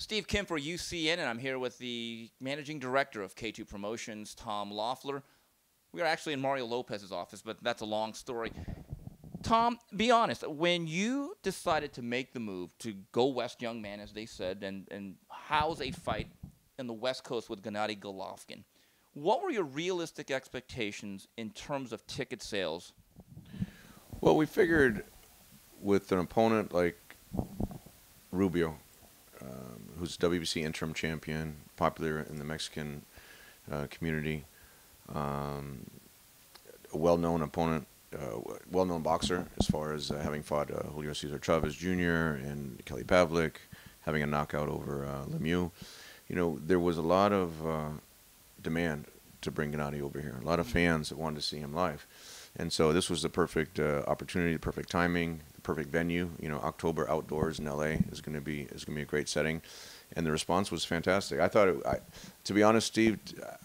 Steve Kim for UCN, and I'm here with the managing director of K2 Promotions, Tom Loeffler. We are actually in Mario Lopez's office, but that's a long story. Tom, be honest. When you decided to make the move to go West, young man, as they said, and house a fight in the West Coast with Gennady Golovkin, what were your realistic expectations in terms of ticket sales? Well, we figured with an opponent like Rubio, who's WBC interim champion, popular in the Mexican community, a well-known opponent, well-known boxer as far as having fought Julio Cesar Chavez Jr. and Kelly Pavlik, having a knockout over Lemieux. You know, there was a lot of demand to bring Gennady over here, a lot of fans that wanted to see him live. And so this was the perfect opportunity, the perfect timing, the perfect venue. You know, October outdoors in L.A. is going to be a great setting, and the response was fantastic. I thought, to be honest, Steve,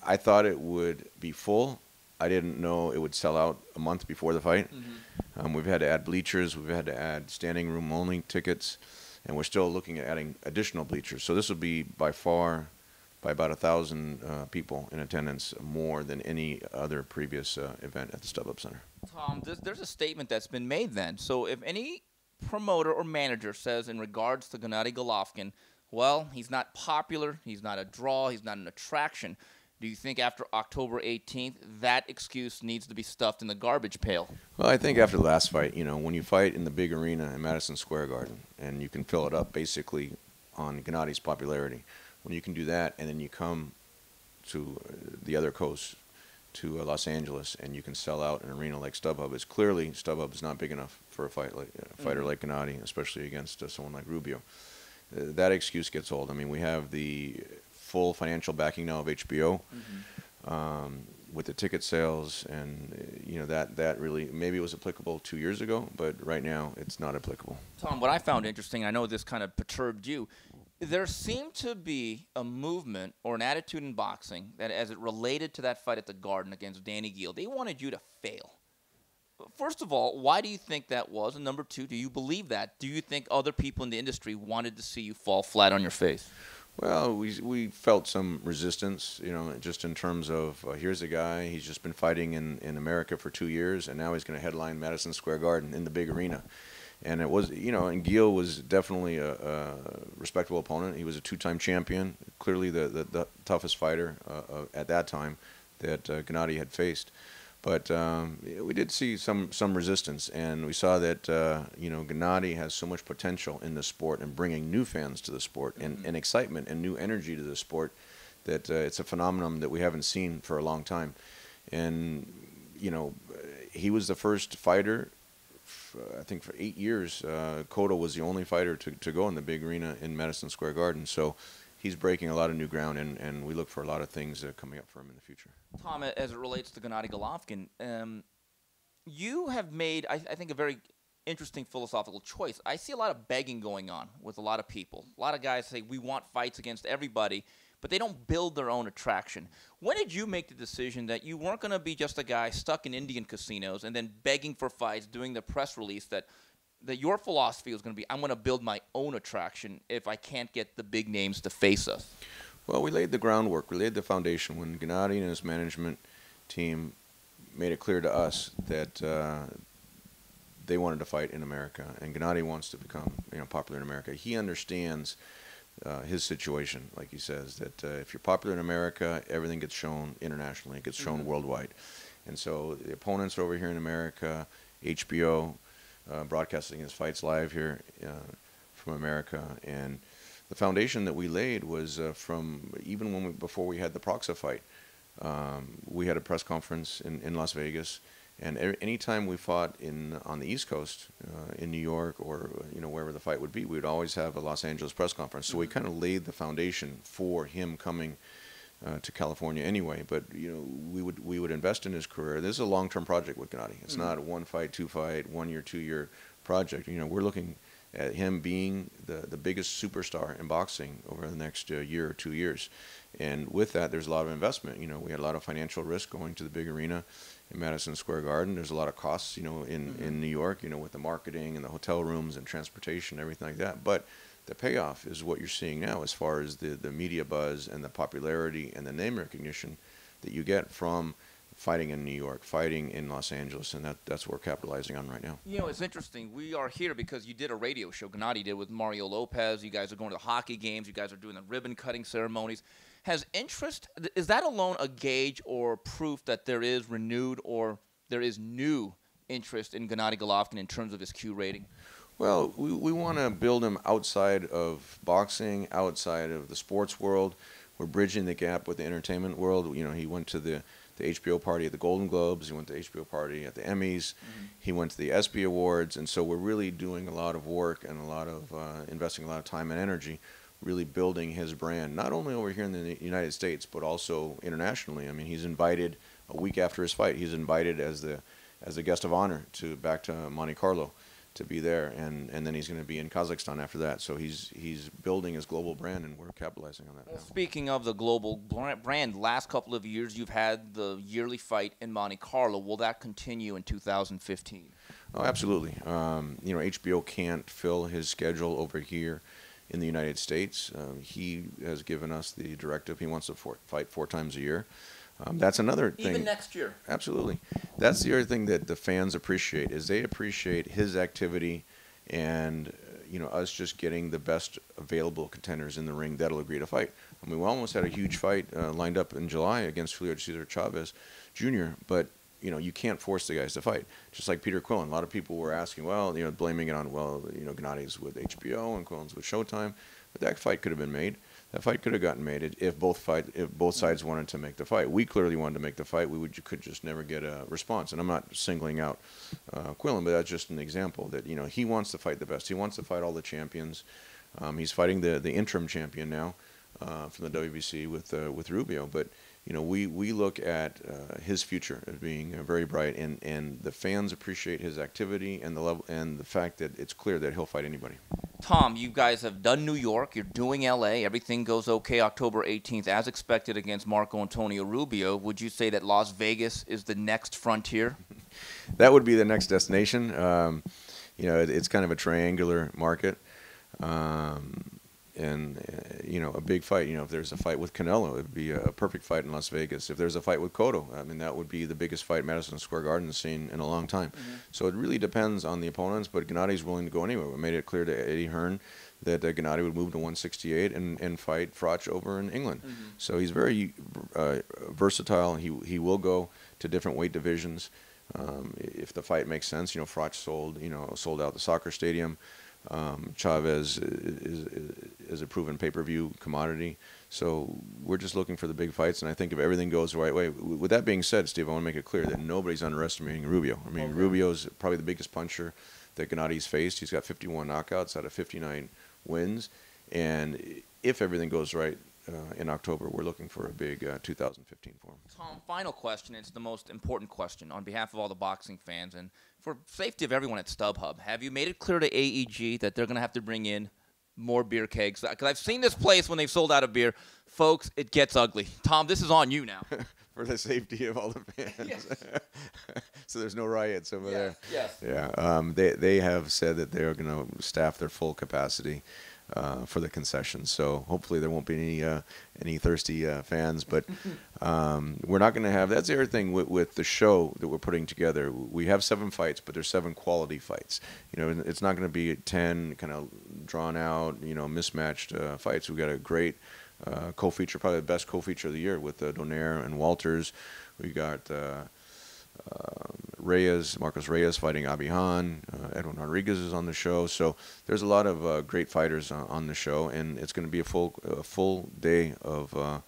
I thought it would be full. I didn't know it would sell out a month before the fight. Mm-hmm. We've had to add bleachers, we've had to add standing room only tickets, and we're still looking at adding additional bleachers. So this will be by far, by about 1,000 people in attendance, more than any other previous event at the StubHub Center. Tom, there's a statement that's been made then. So if any promoter or manager says in regards to Gennady Golovkin, well, he's not popular, he's not a draw, he's not an attraction, do you think after October 18th that excuse needs to be stuffed in the garbage pail? Well, I think after the last fight, you know, when you fight in the big arena in Madison Square Garden and you can fill it up basically on Gennady's popularity, when you can do that and then you come to the other coast, to Los Angeles, and you can sell out an arena like StubHub, it's clearly StubHub is not big enough for a fight like, fighter like Gennady, especially against someone like Rubio. That excuse gets old. I mean, we have the full financial backing now of HBO. Mm-hmm. With the ticket sales, and you know, that really, maybe it was applicable 2 years ago, but right now it's not applicable. Tom, what I found interesting, I know this kind of perturbed you, there seemed to be a movement or an attitude in boxing that as it related to that fight at the Garden against Danny Gill, they wanted you to fail. First of all, why do you think that was? And number two, do you believe that? Do you think other people in the industry wanted to see you fall flat on your face? Well, we felt some resistance, you know, just in terms of here's a guy, he's just been fighting in America for 2 years, and now he's going to headline Madison Square Garden in the big arena. And it was, you know, and Gill was definitely a respectable opponent. He was a two-time champion, clearly the toughest fighter at that time that Gennady had faced. But we did see some resistance, and we saw that, you know, Gennady has so much potential in the sport and bringing new fans to the sport, mm-hmm. and excitement and new energy to the sport, that it's a phenomenon that we haven't seen for a long time. And, you know, he was the first fighter, I think for 8 years, Cotto was the only fighter to go in the big arena in Madison Square Garden. So he's breaking a lot of new ground, and we look for a lot of things that are coming up for him in the future. Tom, as it relates to Gennady Golovkin, you have made, I think, a very interesting philosophical choice. I see a lot of begging going on with a lot of people. A lot of guys say, we want fights against everybody, but they don't build their own attraction. When did you make the decision that you weren't going to be just a guy stuck in Indian casinos and then begging for fights, doing the press release, that your philosophy was going to be, I'm going to build my own attraction if I can't get the big names to face us? Well, we laid the groundwork. We laid the foundation when Gennady and his management team made it clear to us that they wanted to fight in America, and Gennady wants to become, you know, popular in America. He understands his situation, like he says, that if you're popular in America, everything gets shown internationally, it gets shown mm-hmm. worldwide. And so the opponents over here in America, HBO, broadcasting his fights live here from America, and the foundation that we laid was from even when before we had the Proksa fight, we had a press conference in Las Vegas, and any time we fought on the East Coast, in New York or, you know, wherever the fight would be, we would always have a Los Angeles press conference. So we kind of laid the foundation for him coming to California anyway. But, you know, we would invest in his career. This is a long-term project with Gennady. It's not one fight, two fight, 1 year, 2 year project. You know, we're looking at him being the biggest superstar in boxing over the next year or 2 years. And with that, there's a lot of investment. You know, we had a lot of financial risk going to the big arena in Madison Square Garden. There's a lot of costs, you know, in New York, you know, with the marketing and the hotel rooms and transportation and everything like that. But the payoff is what you're seeing now as far as the media buzz and the popularity and the name recognition that you get from fighting in New York, fighting in Los Angeles, and that's what we're capitalizing on right now. You know, it's interesting. We are here because you did a radio show, Gennady did, with Mario Lopez. You guys are going to the hockey games. You guys are doing the ribbon-cutting ceremonies. Has interest, is that alone a gauge or proof that there is renewed or there is new interest in Gennady Golovkin in terms of his Q rating? Well, we want to build him outside of boxing, outside of the sports world. We're bridging the gap with the entertainment world. You know, he went to the HBO party at the Golden Globes. He went to the HBO party at the Emmys. Mm-hmm. He went to the ESPY awards. And so we're really doing a lot of work and a lot of investing a lot of time and energy, really building his brand, not only over here in the United States, but also internationally. I mean, he's invited a week after his fight. He's invited as the guest of honor back to Monte Carlo to be there. And then he's going to be in Kazakhstan after that. So he's building his global brand, and we're capitalizing on that now. Speaking of the global brand, last couple of years you've had the yearly fight in Monte Carlo. Will that continue in 2015? Oh, absolutely. You know, HBO can't fill his schedule over here in the United States. He has given us the directive. He wants to fight 4 times a year. That's another thing. Even next year. Absolutely. That's the other thing that the fans appreciate, is they appreciate his activity and, you know, us just getting the best available contenders in the ring that'll agree to fight. I mean, we almost had a huge fight lined up in July against Julio Cesar Chavez Jr., but, you know, you can't force the guys to fight. Just like Peter Quillin. A lot of people were asking, well, you know, blaming it on, well, you know, Gennady's with HBO and Quillin's with Showtime. But that fight could have been made. That fight could have gotten made if both sides wanted to make the fight. We clearly wanted to make the fight. You could just never get a response. And I'm not singling out Quillin, but that's just an example that, you know, he wants to fight the best. He wants to fight all the champions. He's fighting the interim champion now from the WBC with Rubio. But, you know, we look at his future as being very bright, and the fans appreciate his activity and the level and the fact that it's clear that he'll fight anybody. Tom, you guys have done New York. You're doing L.A. Everything goes okay October 18th, as expected, against Marco Antonio Rubio. Would you say that Las Vegas is the next frontier? That would be the next destination. You know, it's kind of a triangular market. You know, a big fight. You know, if there's a fight with Canelo, it would be a perfect fight in Las Vegas. If there's a fight with Cotto, I mean, that would be the biggest fight Madison Square Garden has seen in a long time. Mm-hmm. So it really depends on the opponents, but Gennady's willing to go anywhere. We made it clear to Eddie Hearn that Gennady would move to 168 and fight Froch over in England. Mm-hmm. So he's very versatile. He will go to different weight divisions if the fight makes sense. You know, Froch sold out the soccer stadium. Chavez is a proven pay-per-view commodity. So we're just looking for the big fights, and I think if everything goes the right way. With that being said, Steve, I want to make it clear that nobody's underestimating Rubio. I mean, okay. Rubio's probably the biggest puncher that Gennady's faced. He's got 51 knockouts out of 59 wins, and if everything goes right in October, we're looking for a big 2015 for him. Tom, final question. It's the most important question on behalf of all the boxing fans and for safety of everyone at StubHub. Have you made it clear to AEG that they're going to have to bring in more beer kegs? Because I've seen this place when they've sold out of beer. Folks, it gets ugly. Tom, this is on you now. For the safety of all the fans. Yes. So there's no riots over there. Yes. Yeah. They have said that they're going to staff their full capacity for the concessions, so hopefully there won't be any thirsty fans. But we're not going to have. That's the other thing with the show that we're putting together. We have 7 fights, but there's 7 quality fights. You know, it's not going to be 10 kind of drawn out, you know, mismatched fights. We've got a great co-feature, probably the best co-feature of the year with Donaire and Walters. We got Marcos Reyes fighting Abi Hahn, Edwin Rodriguez is on the show, so there's a lot of great fighters on the show, and it's going to be a full day of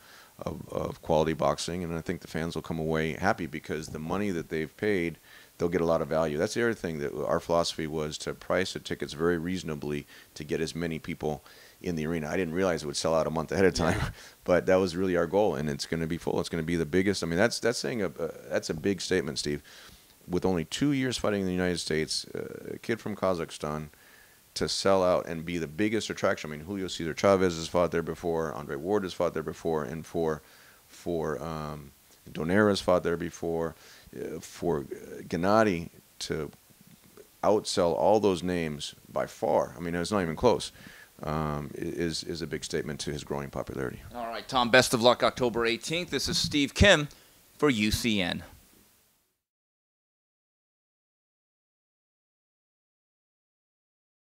quality boxing, and I think the fans will come away happy because the money that they've paid, they'll get a lot of value. That's the other thing that our philosophy was to price the tickets very reasonably to get as many people in the arena. I didn't realize it would sell out a month ahead of time, but that was really our goal, and it's going to be full. It's going to be the biggest. I mean, that's a big statement, Steve. With only 2 years fighting in the United States, a kid from Kazakhstan to sell out and be the biggest attraction. I mean, Julio Cesar Chavez has fought there before. Andre Ward has fought there before, and for Donaire has fought there before. For Gennady to outsell all those names by far. I mean, it's not even close. is a big statement to his growing popularity. All right, Tom, best of luck October 18th. This is Steve Kim for UCN.